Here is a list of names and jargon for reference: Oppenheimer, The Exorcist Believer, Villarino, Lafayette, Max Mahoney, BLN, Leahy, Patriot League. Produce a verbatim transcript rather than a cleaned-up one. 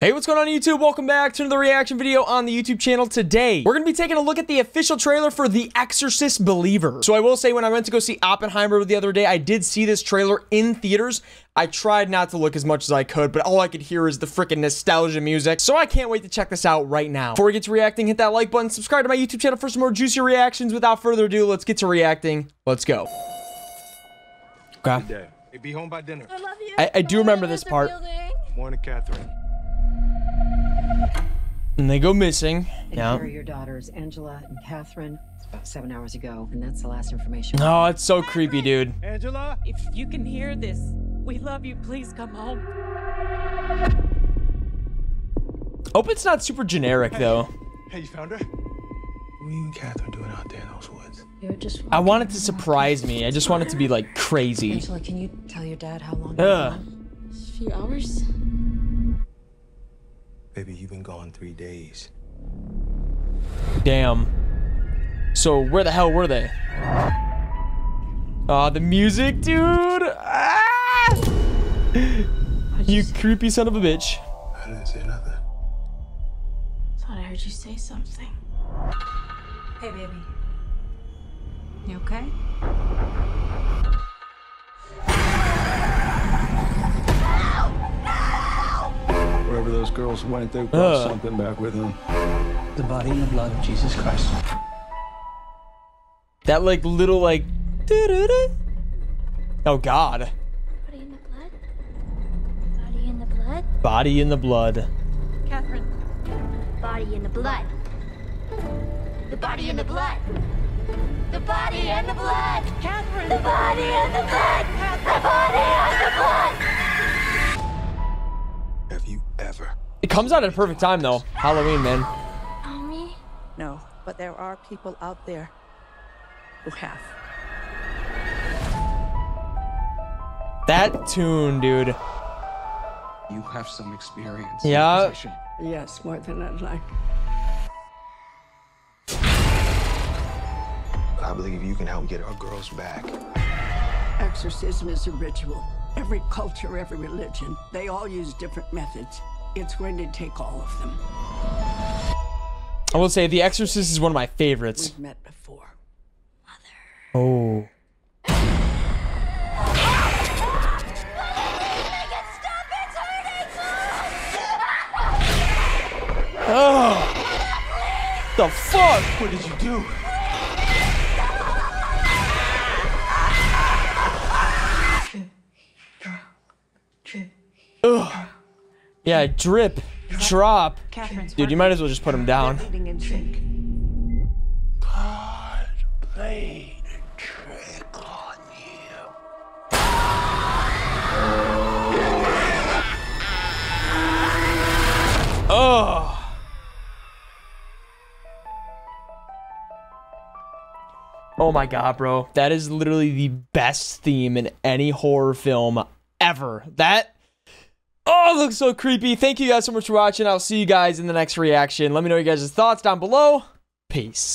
Hey, what's going on YouTube? Welcome back to another reaction video on the YouTube channel. Today, we're going to be taking a look at the official trailer for The Exorcist Believer. So I will say, when I went to go see Oppenheimer the other day, I did see this trailer in theaters. I tried not to look as much as I could, but all I could hear is the freaking nostalgia music. So I can't wait to check this out right now. Before we get to reacting, hit that like button, subscribe to my YouTube channel for some more juicy reactions. Without further ado, let's get to reacting. Let's go. Okay. Hey, be home by dinner. I love you. I, I do remember this part. Morning, Catherine. And they go missing. They yeah. Your daughters, Angela and Catherine, about seven hours ago, and that's the last information. Oh, it's so creepy, dude. Angela, if you can hear this, we love you. Please come home. Hope it's not super generic, hey. though. Hey, you found her? What are you and Catherine doing out there in those woods? Just I wanted to surprise me. I just wanted to be like crazy. Angela, can you tell your dad how long? Uh. A few hours. Baby, you've been gone three days. Damn. So where the hell were they? Aw, oh, the music, dude. Ah! You creepy son of a bitch. I didn't say nothing. Thought I heard you say something. Hey, baby. You okay? Wherever those girls went, they brought uh. something back with them. The body and the blood of Jesus Christ. That like little like doo-doo-doo. Oh god. Body in the blood? Body in the blood? Body in the blood. Catherine. Body in the blood. The body in the blood. The body in the blood. Catherine. The body in the blood. The body in the blood. It comes out at a perfect time, though. Halloween, man. Mommy? No, but there are people out there who have. That tune, dude. You have some experience. Yeah. Yes, more than I'd like. I believe you can help get our girls back. Exorcism is a ritual. Every culture, every religion, they all use different methods. It's going to take all of them. I will say The Exorcist is one of my favorites. We've met before. Mother. Oh. Oh. The fuck? What did you do? Ugh. Yeah, drip, drop. Catherine's Dude, you might as well just put him down. God played a trick on you. Oh. Oh my god, bro. That is literally the best theme in any horror film ever. That... Oh, it looks so creepy. Thank you guys so much for watching. I'll see you guys in the next reaction. Let me know your guys' thoughts down below. Peace.